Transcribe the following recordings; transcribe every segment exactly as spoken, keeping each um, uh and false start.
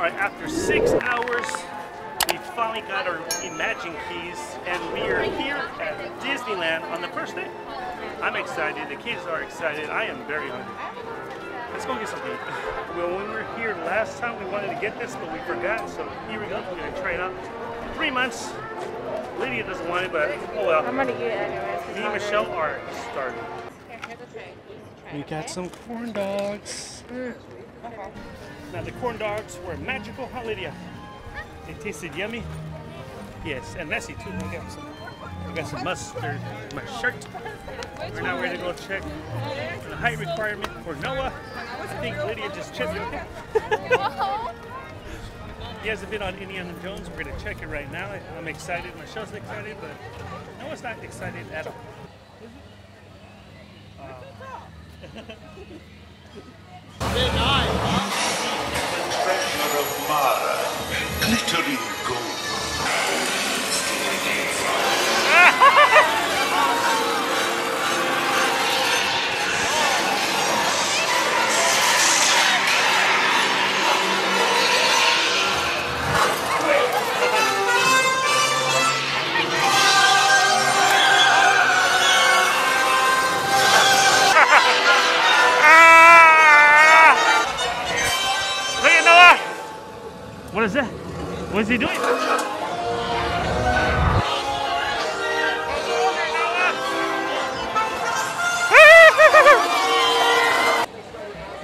All right, after six hours, we finally got our Magic Keys, and we are here at Disneyland on the first day. I'm excited, the kids are excited, I am very hungry. Let's go get some food. Well, when we were here last time, we wanted to get this, but we forgot, so here we go, we're gonna try it out. Three months, Lydia doesn't want it, but oh well. I'm gonna eat it anyways. Me and Michelle are starving. We got some corn dogs. Mm. Okay. Now the corn dogs were magical, huh, Lydia? They tasted yummy. Yes, and messy too. We got some, we got some mustard in my shirt. We're now ready to go check the height requirement for Noah. I think Lydia just checked it. He hasn't been on Indiana Jones. We're going to check it right now. I'm excited. Michelle's excited, but Noah's not excited at all. Glittering gold. What is that? What is he doing?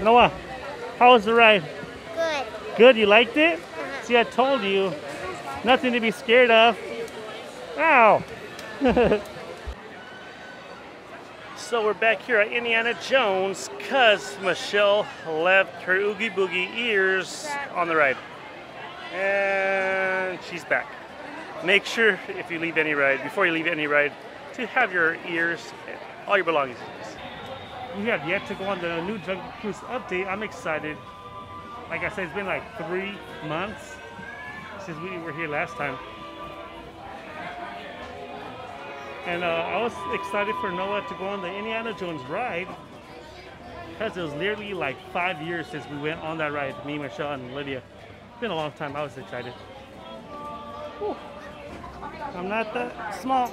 Noah, how was the ride? Good. Good, you liked it? Uh-huh. See, I told you. Nothing to be scared of. Ow! So we're back here at Indiana Jones because Michelle left her Oogie Boogie ears on the ride. And she's back. Make sure if you leave any ride, before you leave any ride, to have your ears, and all your belongings. We have yet to go on the new Jungle Cruise update. I'm excited. Like I said, it's been like three months since we were here last time. And uh, I was excited for Noah to go on the Indiana Jones ride because it was literally like five years since we went on that ride, me, Michelle, and Lydia. It's been a long time. I was excited. Whew. I'm not that small.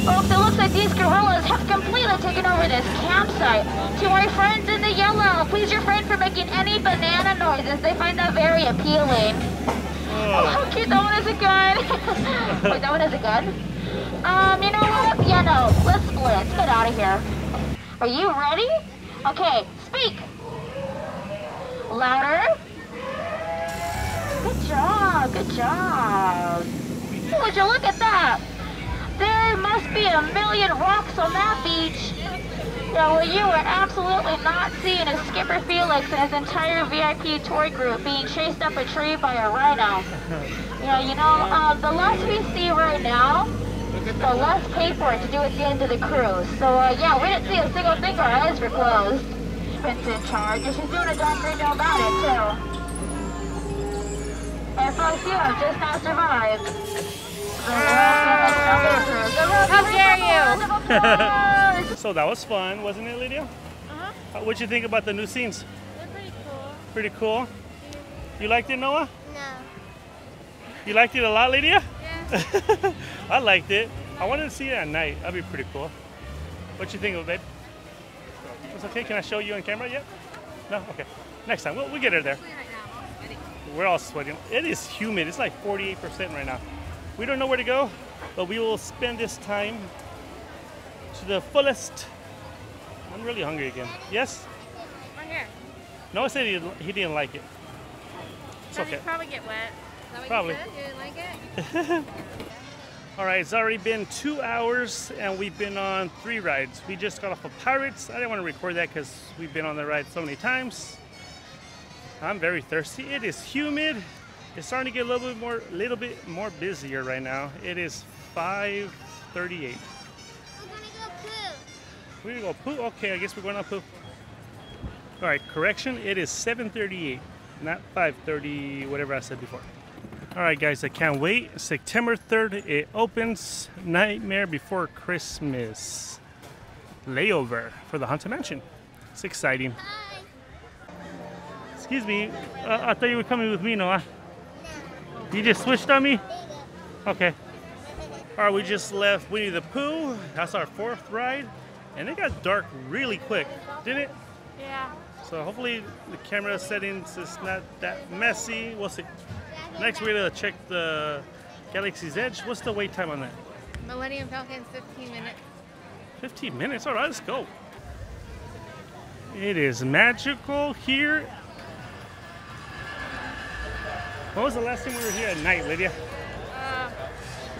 Folks, it looks like these gorillas have completely taken over this campsite. To our friends in the yellow, please refrain from making any banana noises. They find that very appealing. Oh, oh how cute. That one has a gun. Wait, that one has a gun? Um, you know what? Yeah, no. Let's split. Let's get out of here. Are you ready? Okay, speak. Louder. Good job, good job. Would you look at that? There must be a million rocks on that beach. Yeah, well, you are absolutely not seeing a Skipper Felix and his entire V I P tour group being chased up a tree by a rhino. Yeah, you know, uh, the less we see right now, the less paperwork to do at the end of the cruise. So, uh, yeah, we didn't see a single thing. Our eyes were closed. It's in charge, and she's doing a darn great deal about it, too. And folks, you have just now survived. How dare you! So that was fun, wasn't it, Lydia? Uh-huh. What'd you think about the new scenes? They're pretty cool. Pretty cool? You liked it, Noah? No. You liked it a lot, Lydia? Yeah. I liked it. I wanted to see it at night. That'd be pretty cool. What'd you think of it, babe? It's okay, can I show you on camera yet? No? Okay. Next time. We'll, we'll get her there. We're all sweating. It is humid. It's like forty-eight percent right now. We don't know where to go, but we will spend this time to the fullest. I'm really hungry again. Yes? Right here. Noah said he, he didn't like it. It's okay. Probably get wet. Is that what probably. You didn't like it? Alright, it's already been two hours and we've been on three rides. We just got off of Pirates. I didn't want to record that because we've been on the ride so many times. I'm very thirsty. It is humid. It's starting to get a little bit more little bit more busier right now. It is five thirty-eight. We're gonna go poo. We're gonna go poo? Okay, I guess we're gonna poo. Alright, correction, it is seven thirty-eight, not five thirty, whatever I said before. Alright guys, I can't wait. September third, it opens. Nightmare Before Christmas layover for the Haunted Mansion. It's exciting. Hi. It's Excuse me. Uh, I thought you were coming with me, Noah. You just switched on me? Okay. All right, we just left Winnie the Pooh. That's our fourth ride. And it got dark really quick, didn't it? Yeah. So hopefully the camera settings is not that messy. We'll see. Next, we're going to check the Galaxy's Edge. What's the wait time on that? Millennium Falcon's fifteen minutes. fifteen minutes? All right, let's go. It is magical here. What was the last time we were here at night, Lydia? Uh,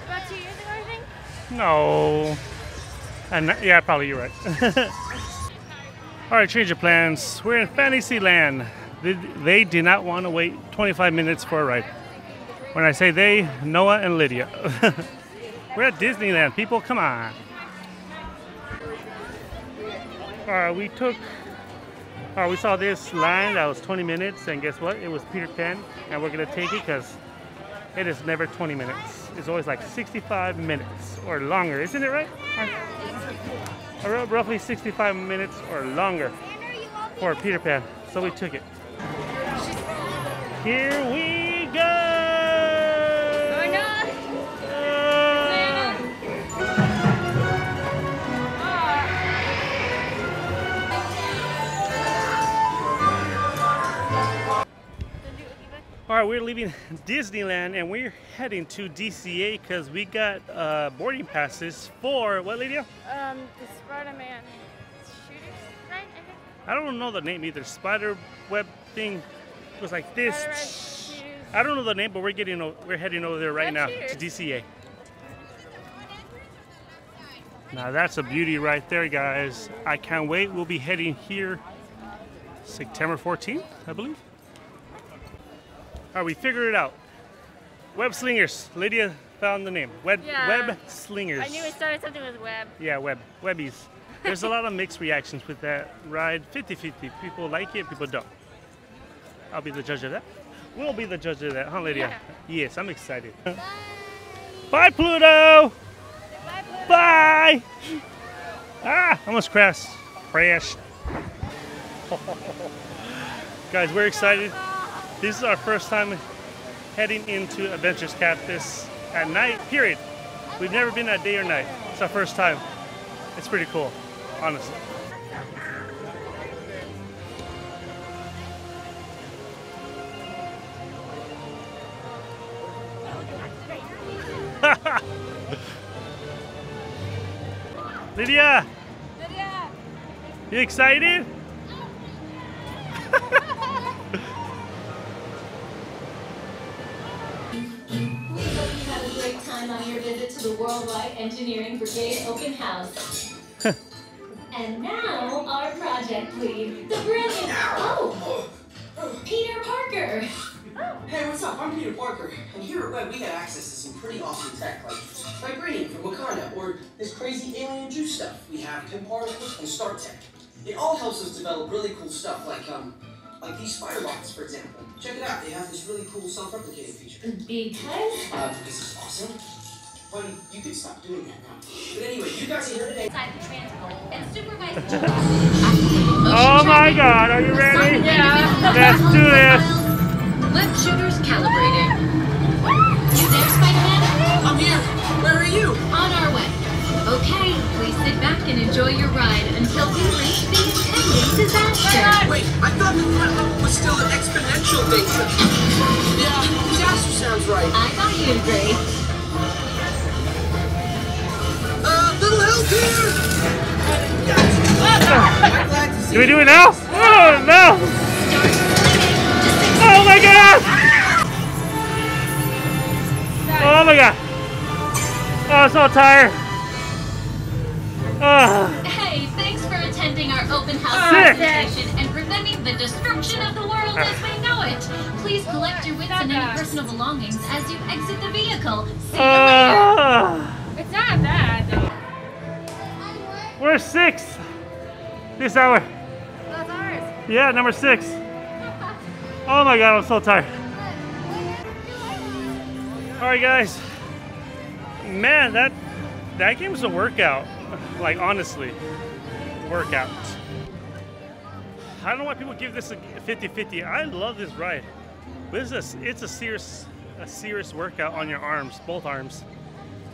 about two years ago, I think? No. And yeah, probably you're right. All right, change of plans. We're in Fantasyland. They, they did not want to wait twenty-five minutes for a ride. When I say they, Noah and Lydia. We're at Disneyland, people, come on. All right, we took, all right, we saw this line that was twenty minutes, and guess what? It was Peter Pan, and we're gonna take it because it is never twenty minutes. It's always like sixty-five minutes or longer, isn't it right? Or roughly sixty-five minutes or longer for Peter Pan, so we took it. Here we go! Oh my God! Uh. All right, we're leaving Disneyland and we're heading to D C A because we got uh, boarding passes for what, Lydia? Um, the Spider-Man shooters, right? I think. I don't know the name either. Spider web thing was like this. I don't know the name, but we're getting we're heading over there right now to D C A. Now that's a beauty right there, guys. I can't wait. We'll be heading here September fourteenth, I believe. All right, we figured it out. Web Slingers. Lydia found the name. Web, yeah. Web Slingers. I knew it started something with web. Yeah, web. Webbies. There's a lot of mixed reactions with that ride. fifty fifty. People like it, people don't. I'll be the judge of that. We'll be the judge of that, huh, Lydia? Yeah. Yes, I'm excited. Bye! Bye, Pluto! Bye, Pluto! Bye! Ah, almost crashed. Crashed. Guys, we're excited. This is our first time heading into Adventures Campus at night, period. We've never been at day or night. It's our first time. It's pretty cool, honestly. Lydia! Lydia! You excited? We hope you have a great time on your visit to the Worldwide Engineering Brigade Open House. And now, our project lead, the brilliant... Oh! Peter Parker! Hey, what's up? I'm Peter Parker, and here at Web we got access to some pretty awesome tech, like vibranium from Wakanda, or this crazy alien juice stuff we have, and particles and star tech. It all helps us develop really cool stuff, like um, like these spider bots, for example. Check it out; they have this really cool self-replicating feature. Because uh, this is awesome. Buddy, you can stop doing that now. But anyway, you guys are here today. And supervising. Oh my God! Are you ready? Yeah. Let's do this. Web shooters calibrating. You there, Spider-Man? I'm here. Where are you? On our way. Okay, please sit back and enjoy your ride until we reach the impending disaster. Wait, I thought the problem was still an exponential thing. Yeah, disaster sounds right. I thought you'd agree. Uh, little help here! Do we do it now? Oh, no! Oh my God! Oh my God! Oh, I'm so tired. Oh. Hey, thanks for attending our open house presentation and preventing the destruction of the world as we know it. Please collect your wits and any personal belongings as you exit the vehicle. See you uh, later. It's not bad though. We're six this hour. That's ours. Yeah, number six. Oh my God, I'm so tired. All right, guys. Man, that that game was a workout. Like, honestly, workout. I don't know why people give this a fifty fifty. I love this ride. But this is a, it's a serious, a serious workout on your arms, both arms.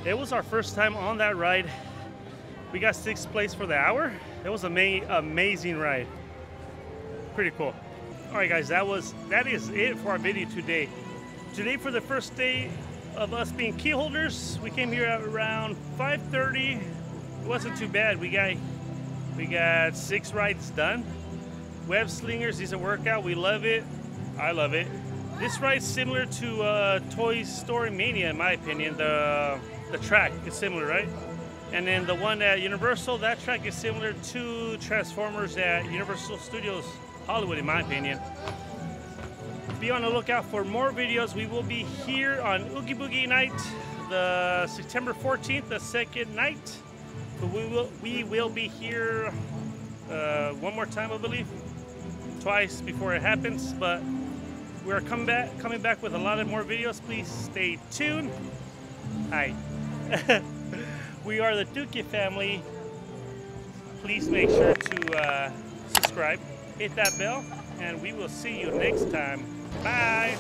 It was our first time on that ride. We got sixth place for the hour. It was an amazing ride. Pretty cool. All right, guys, that was that is it for our video today. Today, for the first day of us being key holders, we came here at around five thirty. It wasn't too bad. We got we got six rides done. Web Slingers is a workout. We love it. I love it. This ride's similar to uh, Toy Story Mania, in my opinion. The the track is similar, right? And then the one at Universal, that track is similar to Transformers at Universal Studios Hollywood, in my opinion. Be on the lookout for more videos. We will be here on Oogie Boogie Night, the September fourteenth, the second night. But we will we will be here uh, one more time, I believe, twice before it happens. But we are coming back coming back with a lot of more videos. Please stay tuned. Hi. We are the Duque family. Please make sure to uh, subscribe, hit that bell, and we will see you next time. Bye.